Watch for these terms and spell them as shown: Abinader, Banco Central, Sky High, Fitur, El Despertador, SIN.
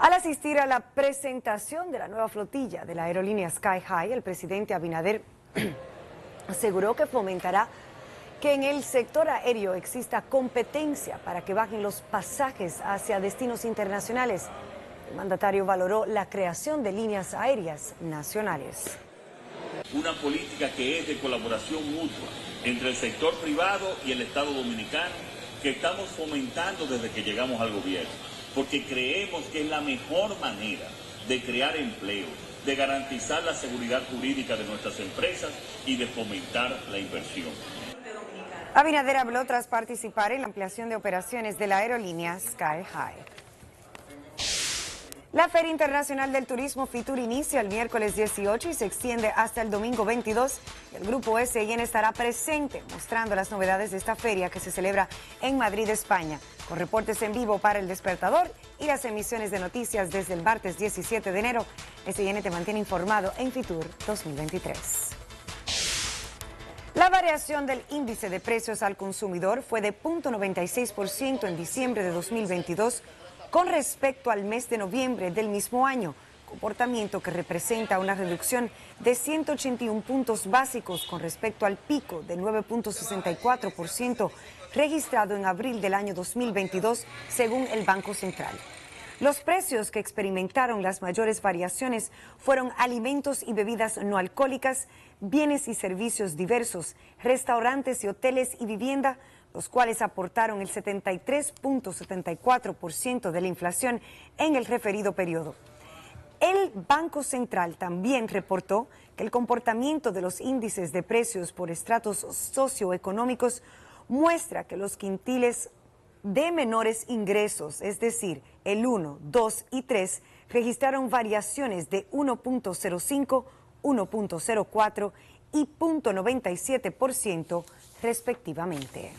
Al asistir a la presentación de la nueva flotilla de la aerolínea Sky High, el presidente Abinader aseguró que fomentará que en el sector aéreo exista competencia para que bajen los pasajes hacia destinos internacionales. El mandatario valoró la creación de líneas aéreas nacionales. Una política que es de colaboración mutua entre el sector privado y el Estado dominicano, que estamos fomentando desde que llegamos al gobierno, porque creemos que es la mejor manera de crear empleo, de garantizar la seguridad jurídica de nuestras empresas y de fomentar la inversión. Abinader habló tras participar en la ampliación de operaciones de la aerolínea Sky High. La Feria Internacional del Turismo Fitur inicia el miércoles 18 y se extiende hasta el domingo 22. El grupo SIN estará presente mostrando las novedades de esta feria que se celebra en Madrid, España, con reportes en vivo para El Despertador y las emisiones de noticias desde el martes 17 de enero. SIN te mantiene informado en Fitur 2023. La variación del índice de precios al consumidor fue de 0.96% en diciembre de 2022 con respecto al mes de noviembre del mismo año, comportamiento que representa una reducción de 181 puntos básicos con respecto al pico de 9.64% registrado en abril del año 2022, según el Banco Central. Los precios que experimentaron las mayores variaciones fueron alimentos y bebidas no alcohólicas, bienes y servicios diversos, restaurantes y hoteles y vivienda, los cuales aportaron el 73.74% de la inflación en el referido periodo. El Banco Central también reportó que el comportamiento de los índices de precios por estratos socioeconómicos muestra que los quintiles de menores ingresos, es decir, el 1, 2 y 3, registraron variaciones de 1.05, 1.04 y 0.97% respectivamente.